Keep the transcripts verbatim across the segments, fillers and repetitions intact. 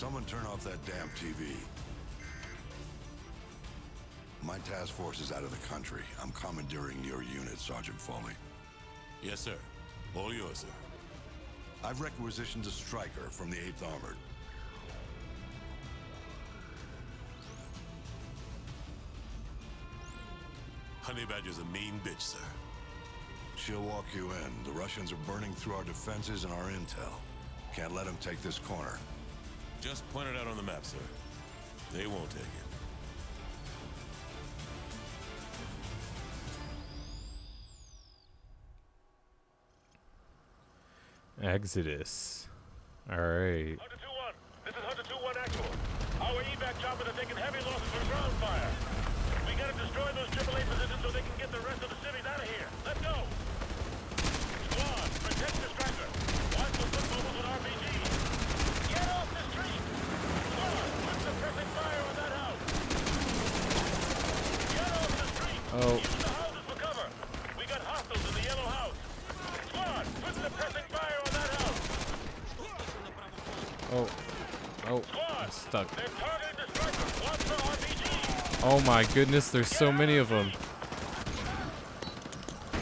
Someone turn off that damn T V. My task force is out of the country. I'm commandeering your unit, Sergeant Foley. Yes, sir. All yours, sir. I've requisitioned a striker from the eighth Armored. Honey Badger's a mean bitch, sir. She'll walk you in. The Russians are burning through our defenses and our intel. Can't let them take this corner. Just point it out on the map, sir. They won't take it. Exodus. Alright. Hunter two one. This is Hunter two one actual. Our evac choppers are taking heavy losses from ground fire. We gotta destroy those triple A positions so they can get the rest of the cities out of here. Let's go! Squad, protect the striker. Watch the footballs with R P G. Get off the street! Squad, put suppressing fire on that house. Get off the street! Oh. Use the houses for cover. We got hostiles in the yellow house. Squad, put suppressing fire on that house. Oh. Oh. I'm stuck. They're targeting the striker. Watch the R P G. Oh my goodness, there's so many of them. Oh.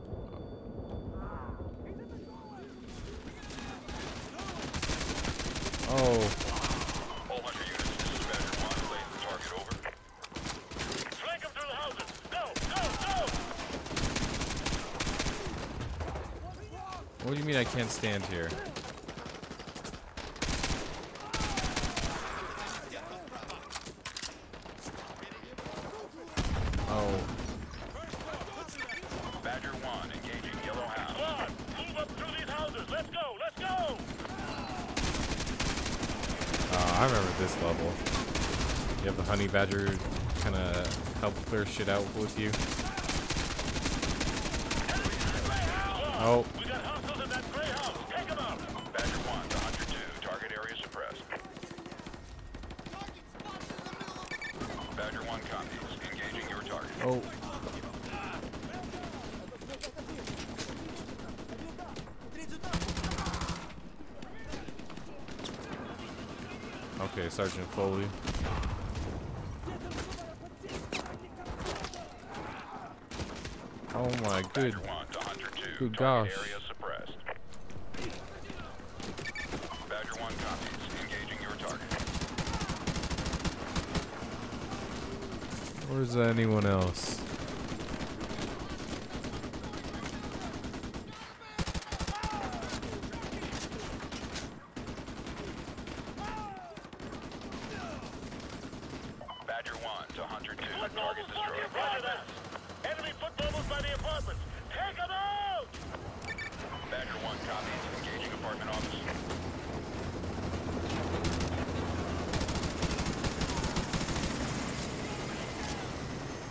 All Hunter units, this is Badger One, lay the target over. Flank them through the houses. Go, go, go! What do you mean I can't stand here? Honey Badger kind of help clear shit out with you. Oh. We got hostiles in that gray house. Take them out. Badger one to Hunter two. Target area suppressed. Badger one copies. Engaging your target. Oh. Okay, Sergeant Foley. Oh my good, good gosh. Area suppressed. Badger one copies. Engaging your target. Where's anyone else? Badger one to Hunter two. Target destroyed. Enemy foot bubbles by the apartments. Take them out! Badger one copies. Engaging apartment office.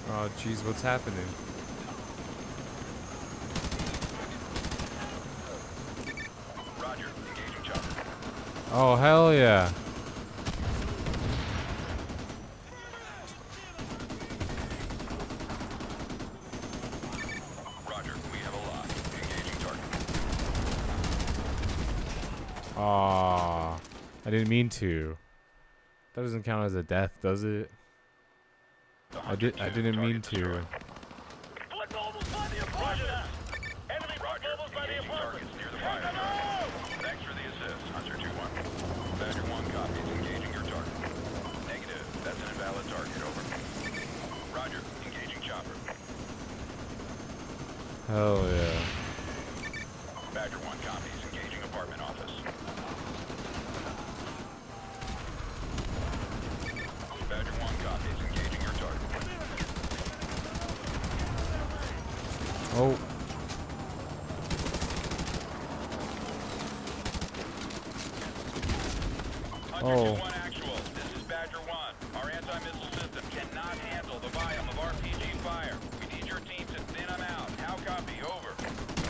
Oh, jeez, what's happening? Roger. Engaging chopper. Oh, hell yeah. Aww, I didn't mean to. That doesn't count as a death, does it? I did. I didn't mean to. Hell yeah. Badger one copies. Engaging apartment office. Badger one copies. Engaging your target. Oh. Oh. Hunter two one actual. This is Badger one. Our anti-missile system cannot handle the volume of R P G fire. We need your team to thin them out. How copy? Over.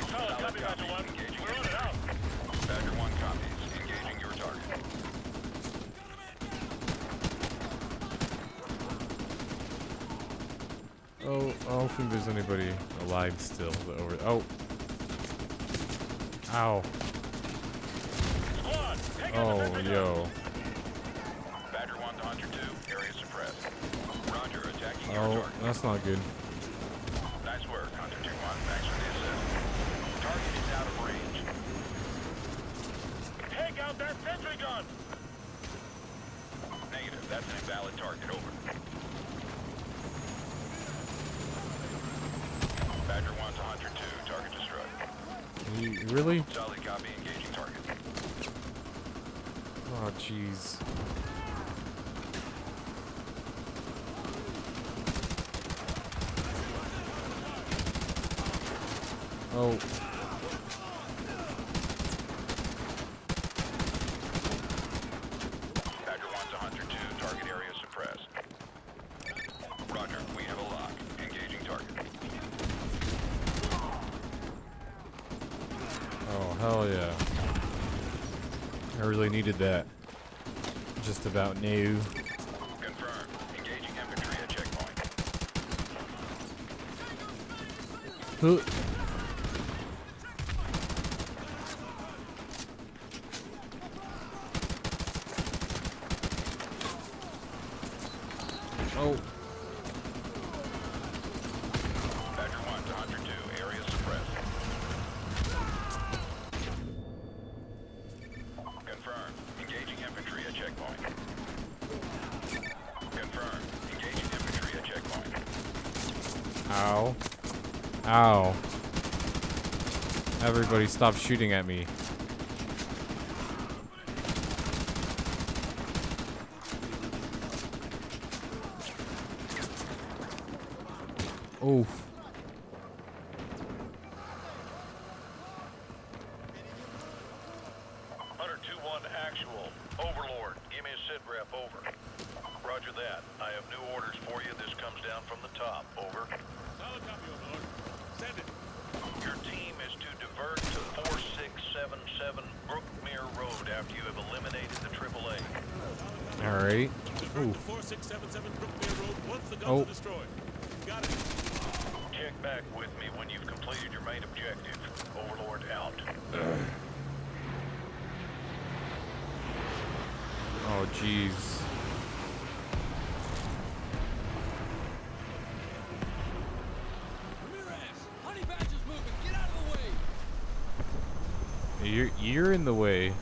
Solid copy, Badger one. We're on it out. Badger one copies. Engaging your target. Oh, I don't think there's anybody alive still. Over. Oh. Ow. Squad, take oh, yo. Oh, that's not good. Nice work, Hunter two one. Thanks for the assist. Target is out of range. Take out that sentry gun! Negative. That's an invalid target. Over. Badger one to Hunter two. Target destroyed. Really? Solid copy. Engaging target. Oh, jeez. Oh. Badger one to Hunter two, target area suppressed. Roger, we have a lock. Engaging target. Oh, hell yeah. I really needed that. Just about new. Confirmed. Engaging infantry at checkpoint. Who? Oh. Badger one to Hunter two, area suppressed. Confirmed. Engaging infantry at checkpoint. Confirmed. Engaging infantry at checkpoint. Ow. Ow. Everybody stop shooting at me. Oh. Hunter two one actual. Overlord, give me a sit rep, over. Roger that. I have new orders for you. This comes down from the top, over. Solid copy, Overlord. Send it. Your team is to divert to four six seven seven Brookmere Road after you have eliminated the triple A. All right. Divert to four six seven seven Brookmere Road once the guns oh. are destroyed. Got it. Check back with me when you've completed your main objective. Overlord out. Oh, jeez. Ramirez, Honey Badger's moving. Get out of the way. You're you're in the way.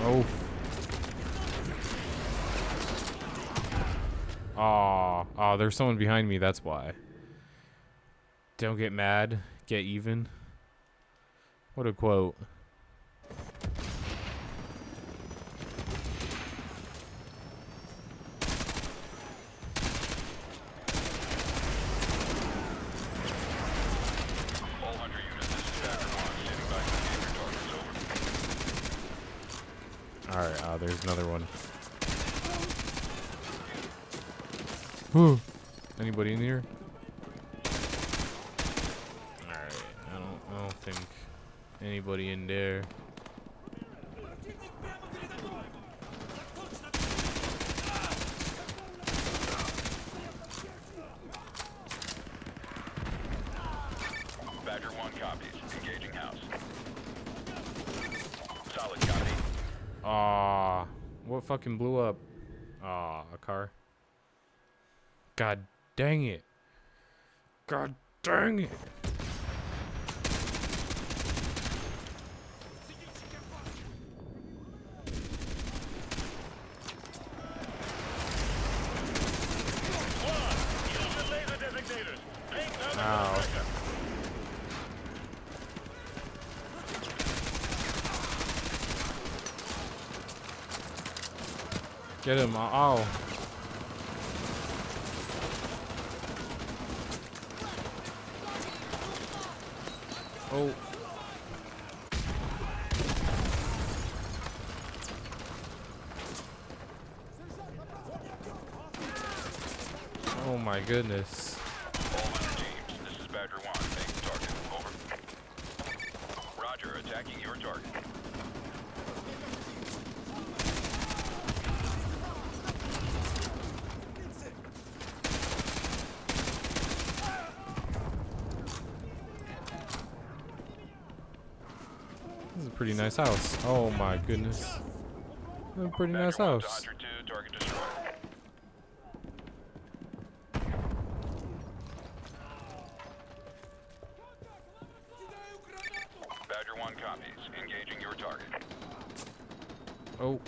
Oh. Aw. Aw, there's someone behind me, that's why. Don't get mad, get even. What a quote. Alright, ah, uh, there's another one. Whew. Anybody in here? Alright, I don't I don't think anybody in there. Badger one copies. Engaging house. Solid copy. Aw, what fucking blew up? Aw, a car. God dang it. God dang it. Get him. Oh. Oh. Oh my goodness. All under teams, this is Badger one. Making target. Over. Roger, attacking your target. pretty nice house. Oh my goodness. A pretty nice house. Oh.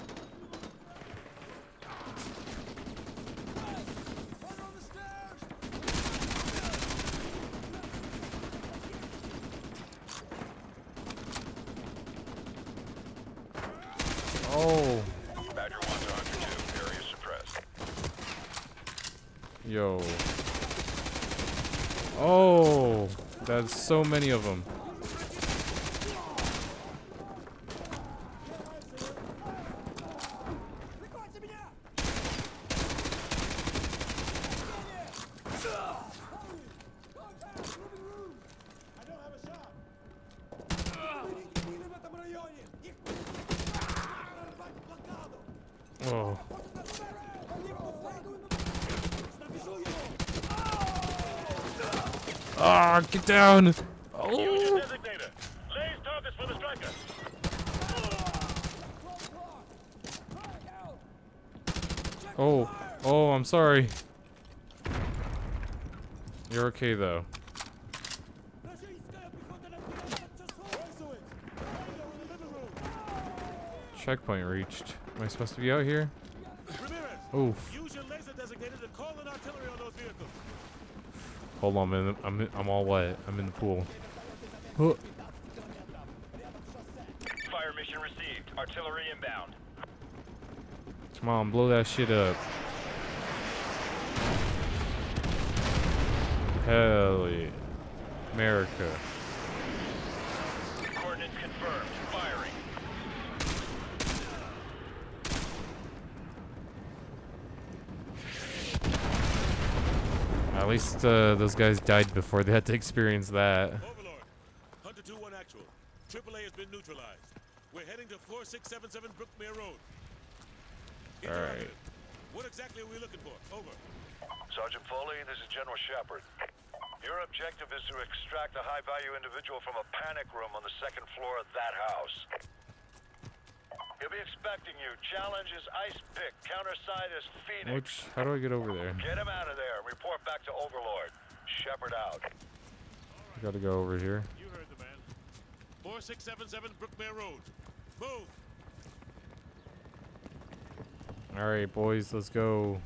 Oh. Badger One to Hunter two, area suppressed. Yo. Oh, that's so many of them. Oh. Ah, get down. Oh. Oh, oh, I'm sorry. You're okay though. Checkpoint reached. Am I supposed to be out here? Oof. Use your laser designator to call an artillery on those vehicles. Hold on, man. I'm, in, I'm all wet. I'm in the pool. Huh. Fire mission received. Artillery inbound. Come on, blow that shit up. Hell yeah. America. Coordinates confirmed. Firing. At least uh, those guys died before they had to experience that. Overlord, Hunter two one actual. triple A has been neutralized. We're heading to four six seven seven Brookmere Road. All right. What exactly are we looking for? Over. Sergeant Foley, this is General Shepherd. Your objective is to extract a high-value individual from a panic room on the second floor of that house. He'll be expecting you. Challenge is ice pick. Counter side is Phoenix. Which, how do I get over there? Get him out of there. Report back to Overlord. Shepherd out. I gotta go over here. You heard the man. four six seven seven Brookmere Road. Move. All right, boys, let's go.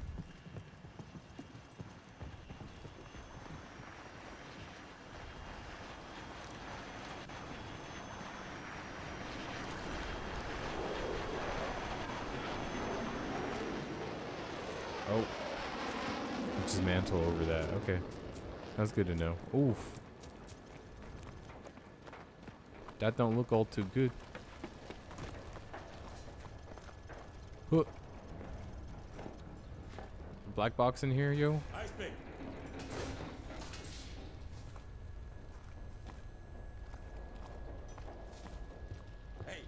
Oh, just mantle over that. Okay, that's good to know. Oof, that don't look all too good. Huh. Black box in here, yo. Ice pick. Hey.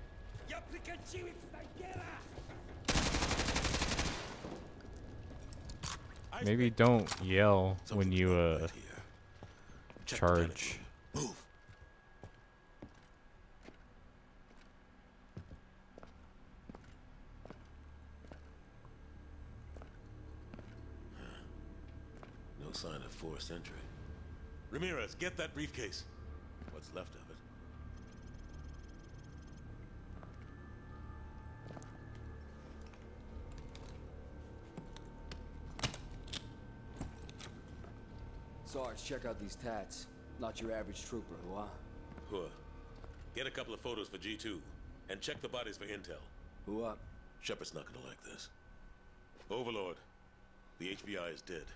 Maybe don't yell when you uh charge. Move. No sign of forced entry. Ramirez, get that briefcase. What's left of it? Sarge, check out these tats. Not your average trooper, whoa. Huh? Huh. Get a couple of photos for G two, and check the bodies for intel. Whoa. Shepherd's not gonna like this. Overlord, the H B I is dead.